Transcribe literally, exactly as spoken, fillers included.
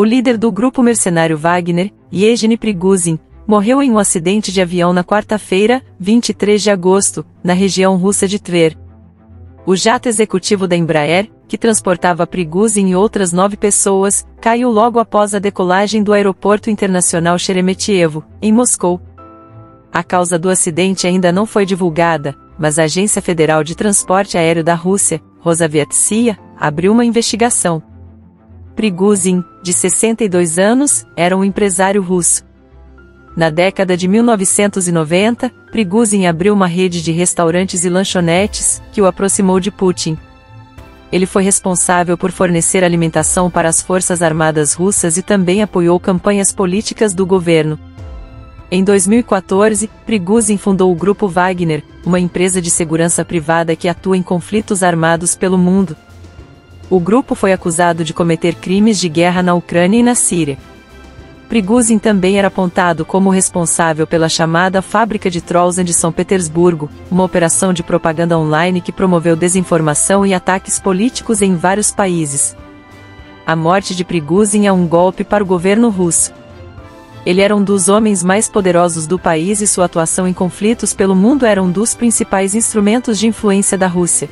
O líder do grupo mercenário Wagner, Yevgeny Prigozhin, morreu em um acidente de avião na quarta-feira, vinte e três de agosto, na região russa de Tver. O jato executivo da Embraer, que transportava Prigozhin e outras nove pessoas, caiu logo após a decolagem do aeroporto internacional Sheremetyevo, em Moscou. A causa do acidente ainda não foi divulgada, mas a Agência Federal de Transporte Aéreo da Rússia, Rosaviatsia, abriu uma investigação. Prigozhin, de sessenta e dois anos, era um empresário russo. Na década de mil novecentos e noventa, Prigozhin abriu uma rede de restaurantes e lanchonetes, que o aproximou de Putin. Ele foi responsável por fornecer alimentação para as forças armadas russas e também apoiou campanhas políticas do governo. Em dois mil e quatorze, Prigozhin fundou o Grupo Wagner, uma empresa de segurança privada que atua em conflitos armados pelo mundo. O grupo foi acusado de cometer crimes de guerra na Ucrânia e na Síria. Prigozhin também era apontado como responsável pela chamada Fábrica de Trolls de São Petersburgo, uma operação de propaganda online que promoveu desinformação e ataques políticos em vários países. A morte de Prigozhin é um golpe para o governo russo. Ele era um dos homens mais poderosos do país e sua atuação em conflitos pelo mundo era um dos principais instrumentos de influência da Rússia.